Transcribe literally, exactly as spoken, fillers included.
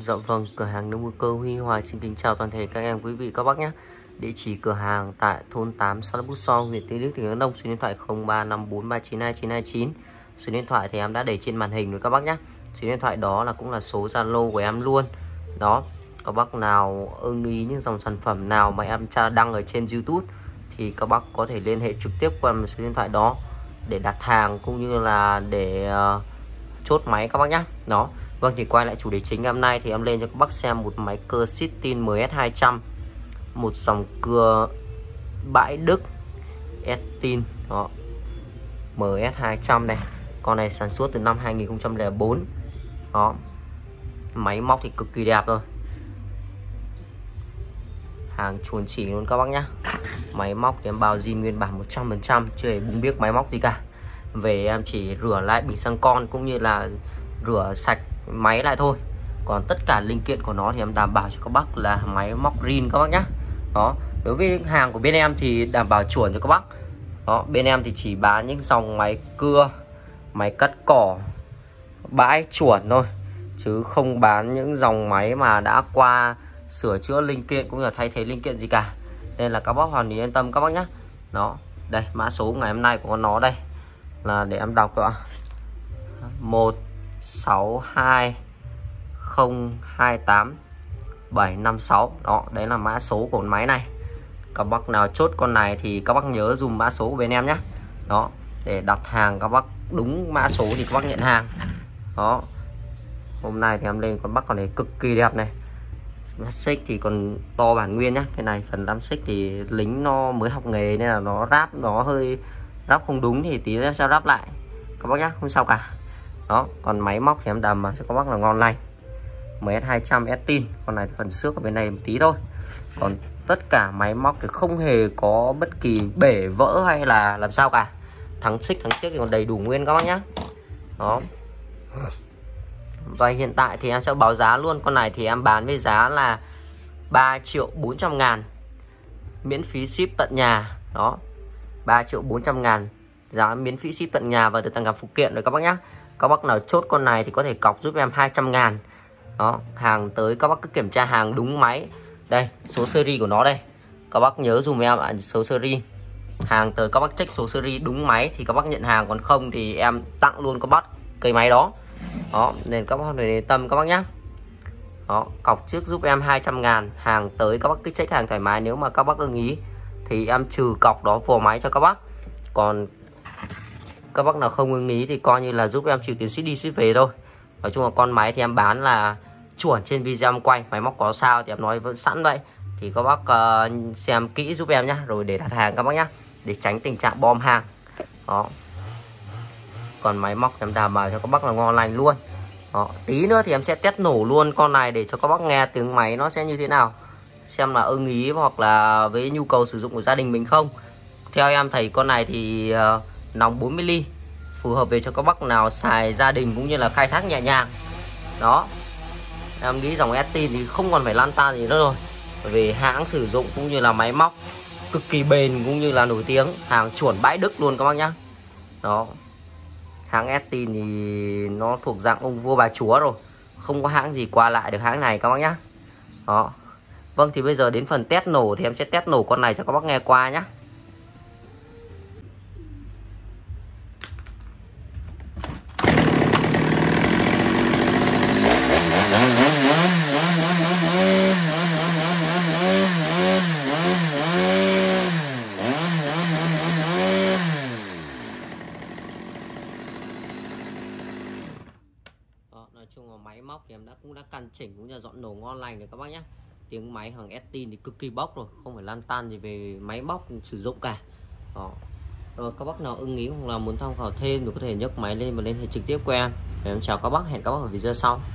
Dạ vâng, cửa hàng nông cơ Huy Hoài xin kính chào toàn thể các em quý vị các bác nhé. Địa chỉ cửa hàng tại thôn tám, xã Bút So, huyện Tuy Đức, tỉnh Đắk Nông. Số điện thoại không ba năm bốn ba chín hai chín hai chín. Số điện thoại thì em đã để trên màn hình rồi các bác nhé. Số điện thoại đó là cũng là số Zalo của em luôn. Đó, các bác nào ưng ý những dòng sản phẩm nào mà em tra đăng ở trên YouTube thì các bác có thể liên hệ trực tiếp qua số điện thoại đó để đặt hàng cũng như là để uh, chốt máy các bác nhé. Đó. Vâng, thì quay lại chủ đề chính hôm nay thì em lên cho các bác xem một máy cơ STIHL M S hai trăm, một dòng cưa bãi Đức STIHL đó. M S hai trăm này, con này sản xuất từ năm hai nghìn không trăm lẻ bốn đó. Máy móc thì cực kỳ đẹp rồi, hàng chuẩn chỉ luôn các bác nhá. Máy móc thì em bao zin nguyên bản một trăm phần trăm, chưa hề bung biếc máy móc gì cả. Về em chỉ rửa lại bình xăng con cũng như là rửa sạch máy lại thôi, còn tất cả linh kiện của nó thì em đảm bảo cho các bác là máy móc zin các bác nhá. Đó, đối với hàng của bên em thì đảm bảo chuẩn cho các bác. Đó, bên em thì chỉ bán những dòng máy cưa, máy cắt cỏ bãi chuẩn thôi, chứ không bán những dòng máy mà đã qua sửa chữa linh kiện cũng như là thay thế linh kiện gì cả, nên là các bác hoàn toàn yên tâm các bác nhá. Đó, đây mã số ngày hôm nay của nó đây là để em đọc ạ, một sáu hai không hai tám bảy năm sáu. Đó, đấy là mã số của máy này. Các bác nào chốt con này thì các bác nhớ dùng mã số của bên em nhé. Đó, để đặt hàng các bác đúng mã số thì các bác nhận hàng. Đó, hôm nay thì em lên con bác con này cực kỳ đẹp này. Xích thì còn to bản nguyên nhá. Cái này phần lăm xích thì lính nó mới học nghề nên là nó ráp nó hơi ráp không đúng thì tí em sẽ ráp lại các bác nhá, không sao cả. Đó, còn máy móc thì em đảm bảo cho các bác là ngon lành. M S hai trăm STIHL, con này phần xước ở bên này một tí thôi, còn tất cả máy móc thì không hề có bất kỳ bể vỡ hay là làm sao cả. Thắng xích thắng xích thì còn đầy đủ nguyên các bác nhá. Đó, và hiện tại thì em sẽ báo giá luôn. Con này thì em bán với giá là ba triệu bốn trăm ngàn, miễn phí ship tận nhà. Đó, ba triệu bốn trăm ngàn, giá miễn phí ship tận nhà và được tặng cặp phụ kiện rồi các bác nhá. Các bác nào chốt con này thì có thể cọc giúp em hai trăm ngàn. Đó, hàng tới các bác cứ kiểm tra hàng đúng máy. Đây, số series của nó đây, các bác nhớ dùm em ạ, số series. Hàng tới các bác check số series đúng máy thì các bác nhận hàng, còn không thì em tặng luôn các bác cây máy đó. Đó, nên các bác để tâm các bác nhé. Đó, cọc trước giúp em hai trăm ngàn. Hàng tới các bác cứ check hàng thoải mái. Nếu mà các bác ưng ý thì em trừ cọc đó vô máy cho các bác. Còn các bác nào không ưng ý thì coi như là giúp em chịu tiền ship đi ship về thôi. Nói chung là con máy thì em bán là chuẩn trên video em quay. Máy móc có sao thì em nói vẫn sẵn vậy. Thì các bác uh, xem kỹ giúp em nhé, rồi để đặt hàng các bác nhé, để tránh tình trạng bom hàng. Đó, còn máy móc em đảm bảo cho các bác là ngon lành luôn. Đó, tí nữa thì em sẽ test nổ luôn con này để cho các bác nghe tiếng máy nó sẽ như thế nào, xem là ưng ý hoặc là với nhu cầu sử dụng của gia đình mình không. Theo em thấy con này thì uh, nòng bốn mươi ly, phù hợp về cho các bác nào xài gia đình cũng như là khai thác nhẹ nhàng. Đó, em nghĩ dòng STIHL thì không còn phải lan tan gì nữa rồi, về hãng sử dụng cũng như là máy móc cực kỳ bền cũng như là nổi tiếng, hàng chuẩn bãi Đức luôn các bác nhá. Đó, hãng STIHL thì nó thuộc dạng ông vua bà chúa rồi, không có hãng gì qua lại được hãng này các bác nhá. Đó, vâng, thì bây giờ đến phần test nổ thì em sẽ test nổ con này cho các bác nghe qua nhá. Máy móc thì em đã cũng đã căn chỉnh cũng như dọn nổ ngon lành rồi các bác nhé. Tiếng máy hàng STIHL thì cực kỳ bốc rồi, không phải lan tan gì về máy móc sử dụng cả. Đó, rồi các bác nào ưng ý hoặc là muốn tham khảo thêm thì có thể nhấc máy lên và liên hệ trực tiếp qua em. Em chào các bác, hẹn các bác ở video sau.